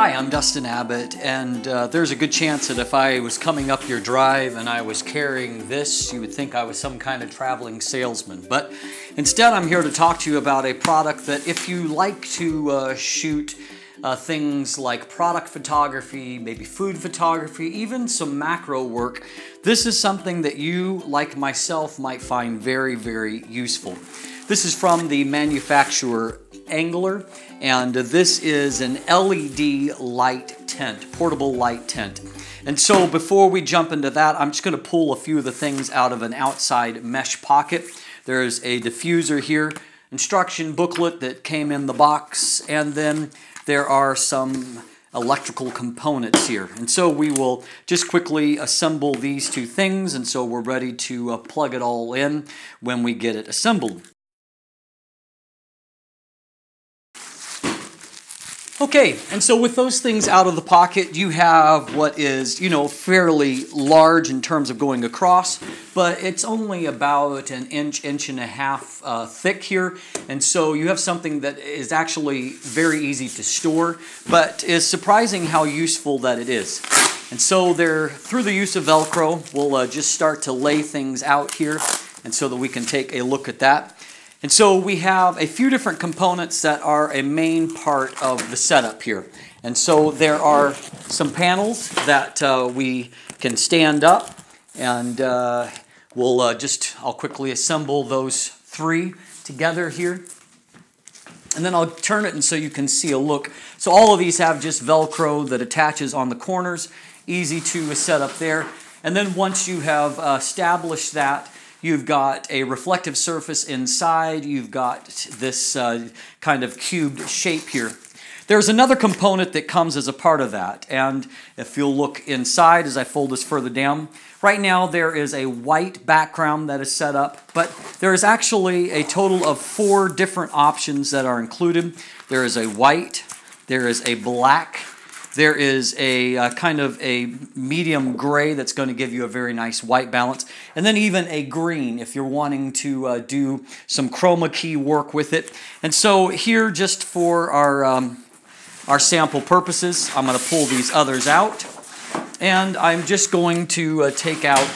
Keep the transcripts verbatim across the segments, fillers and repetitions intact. Hi, I'm Dustin Abbott, and uh, there's a good chance that if I was coming up your drive and I was carrying this, you would think I was some kind of traveling salesman. But instead, I'm here to talk to you about a product that if you like to uh, shoot uh, things like product photography, maybe food photography, even some macro work, this is something that you, like myself, might find very, very useful. This is from the manufacturer Angler, and this is an L E D light tent, portable light tent. And so before we jump into that, I'm just going to pull a few of the things out of an outside mesh pocket. There's a diffuser here, instruction booklet that came in the box, and then there are some electrical components here. And so we will just quickly assemble these two things, and so we're ready to uh, plug it all in when we get it assembled. Okay, and so with those things out of the pocket, you have what is, you know, fairly large in terms of going across, but it's only about an inch, inch and a half uh, thick here. And so you have something that is actually very easy to store, but is surprising how useful that it is. And so there, through the use of Velcro, we'll uh, just start to lay things out here, and so that we can take a look at that. And so we have a few different components that are a main part of the setup here. And so there are some panels that uh, we can stand up, and uh, we'll uh, just, I'll quickly assemble those three together here. And then I'll turn it and so you can see a look. So all of these have just Velcro that attaches on the corners, easy to set up there. And then once you have uh, established that, you've got a reflective surface inside. You've got this uh, kind of cubed shape here. There's another component that comes as a part of that. And if you'll look inside as I fold this further down, right now there is a white background that is set up, but there is actually a total of four different options that are included. There is a white, there is a black, there is a uh, kind of a medium gray that's going to give you a very nice white balance. And then even a green if you're wanting to uh, do some chroma key work with it. And so here, just for our, um, our sample purposes, I'm going to pull these others out. And I'm just going to uh, take out...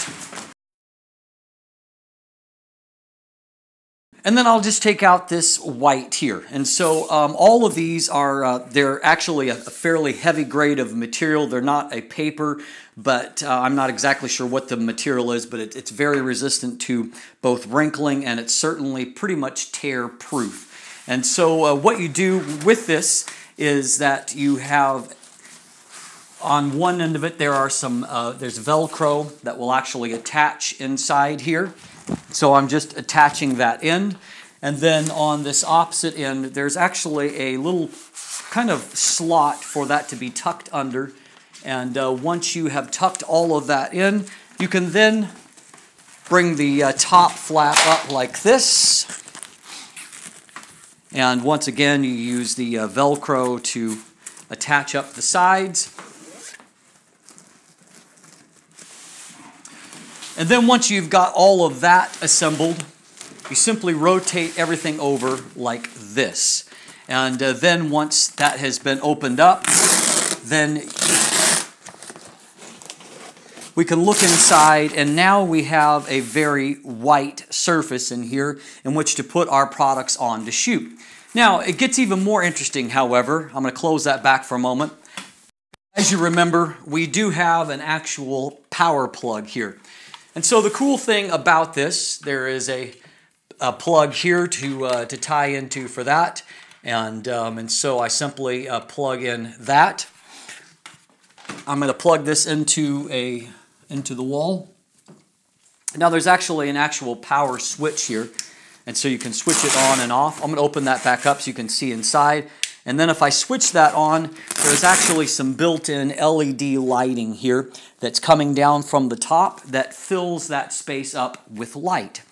And then I'll just take out this white here. And so um, all of these are, uh, they're actually a fairly heavy grade of material. They're not a paper, but uh, I'm not exactly sure what the material is, but it, it's very resistant to both wrinkling, and it's certainly pretty much tear proof. And so uh, what you do with this is that you have, on one end of it, there are some, uh, there's Velcro that will actually attach inside here. So I'm just attaching that end, and then on this opposite end there's actually a little kind of slot for that to be tucked under, and uh, once you have tucked all of that in, you can then bring the uh, top flap up like this, and once again you use the uh, Velcro to attach up the sides. And then once you've got all of that assembled, you simply rotate everything over like this. And uh, then once that has been opened up, then we can look inside, and now we have a very white surface in here in which to put our products on to shoot. Now, it gets even more interesting, however. I'm going to close that back for a moment. As you remember, we do have an actual power plug here. And so the cool thing about this, there is a, a plug here to, uh, to tie into for that. And, um, and so I simply uh, plug in that. I'm going to plug this into, a, into the wall. Now there's actually an actual power switch here. And so you can switch it on and off. I'm going to open that back up so you can see inside. And then if I switch that on, there's actually some built-in L E D lighting here that's coming down from the top that fills that space up with light.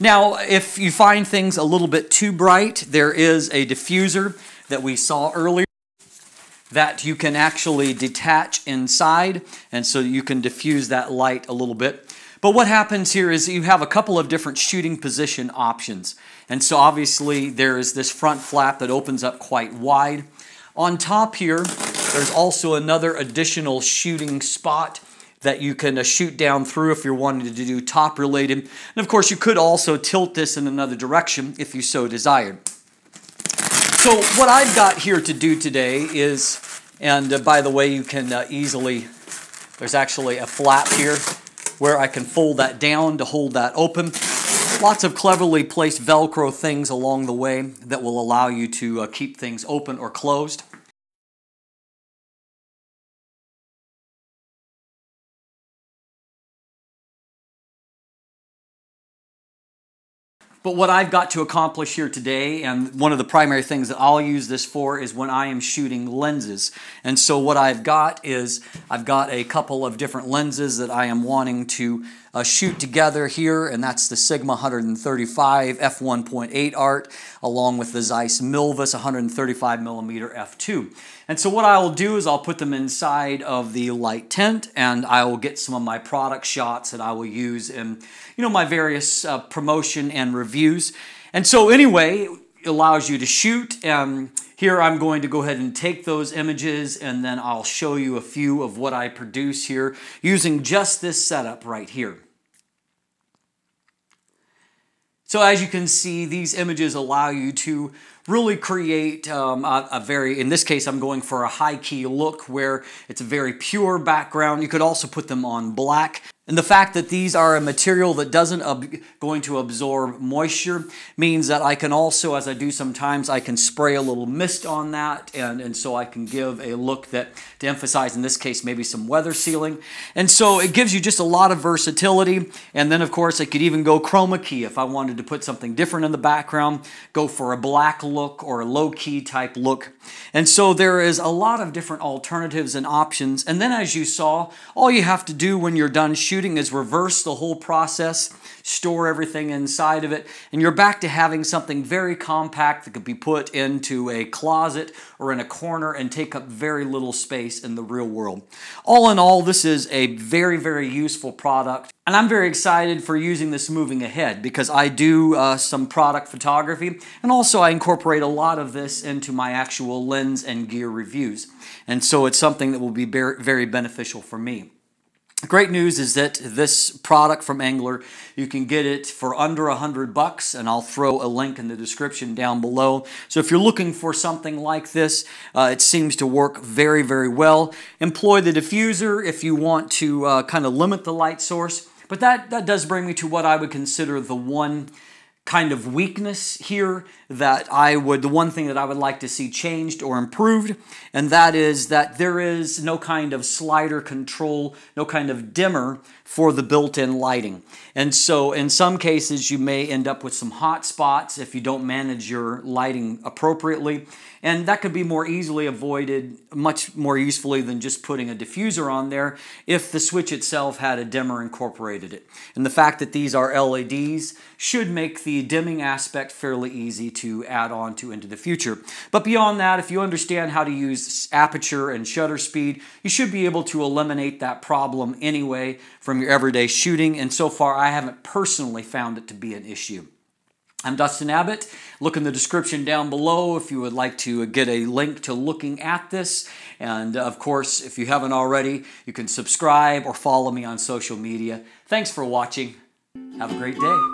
Now, if you find things a little bit too bright, there is a diffuser that we saw earlier that you can actually detach inside, and so you can diffuse that light a little bit. But what happens here is you have a couple of different shooting position options. And so obviously there is this front flap that opens up quite wide. On top here, There's also another additional shooting spot that you can uh, shoot down through if you're wanting to do top related. And of course, you could also tilt this in another direction if you so desired. So what I've got here to do today is, and uh, by the way, you can uh, easily, there's actually a flap here where I can fold that down to hold that open. Lots of cleverly placed Velcro things along the way that will allow you to uh, keep things open or closed. But what I've got to accomplish here today, and one of the primary things that I'll use this for, is when I am shooting lenses. And so what I've got is, I've got a couple of different lenses that I am wanting to uh, shoot together here, and that's the Sigma one thirty-five F one point eight art, along with the Zeiss Milvus one thirty-five millimeter F two. And so what I will do is I'll put them inside of the light tent, and I will get some of my product shots that I will use in, you know, my various uh, promotion and review views. And so anyway, it allows you to shoot. Um, here I'm going to go ahead and take those images, and then I'll show you a few of what I produce here using just this setup right here. So as you can see, these images allow you to really create um, a, a very, in this case, I'm going for a high key look where it's a very pure background. You could also put them on black. And the fact that these are a material that doesn't ab- going to absorb moisture means that I can also, as I do sometimes, I can spray a little mist on that, and, and so I can give a look that, to emphasize in this case, maybe some weather sealing. And so it gives you just a lot of versatility. And then, of course, I could even go chroma key if I wanted to put something different in the background, go for a black look or a low-key type look. And so there is a lot of different alternatives and options. And then, as you saw, all you have to do when you're done shooting Shooting is reverse the whole process, store everything inside of it, and you're back to having something very compact that could be put into a closet or in a corner and take up very little space in the real world. All in all, this is a very, very useful product. And I'm very excited for using this moving ahead, because I do uh, some product photography, and also I incorporate a lot of this into my actual lens and gear reviews. And so it's something that will be very beneficial for me. Great news is that this product from Angler, you can get it for under a hundred bucks, and I'll throw a link in the description down below. So if you're looking for something like this, uh, it seems to work very, very well. Employ the diffuser if you want to uh, kind of limit the light source. But that, that does bring me to what I would consider the one kind of weakness here that I would, the one thing that I would like to see changed or improved, and that is that there is no kind of slider control, no kind of dimmer for the built-in lighting. And so in some cases you may end up with some hot spots if you don't manage your lighting appropriately, and that could be more easily avoided, much more usefully than just putting a diffuser on there, if the switch itself had a dimmer incorporated it. And the fact that these are L E Ds should make the The dimming aspect fairly easy to add on to into the future. But beyond that, if you understand how to use aperture and shutter speed, you should be able to eliminate that problem anyway from your everyday shooting, and so far I haven't personally found it to be an issue. I'm Dustin Abbott. Look in the description down below if you would like to get a link to looking at this, and of course, if you haven't already, you can subscribe or follow me on social media. Thanks for watching. Have a great day.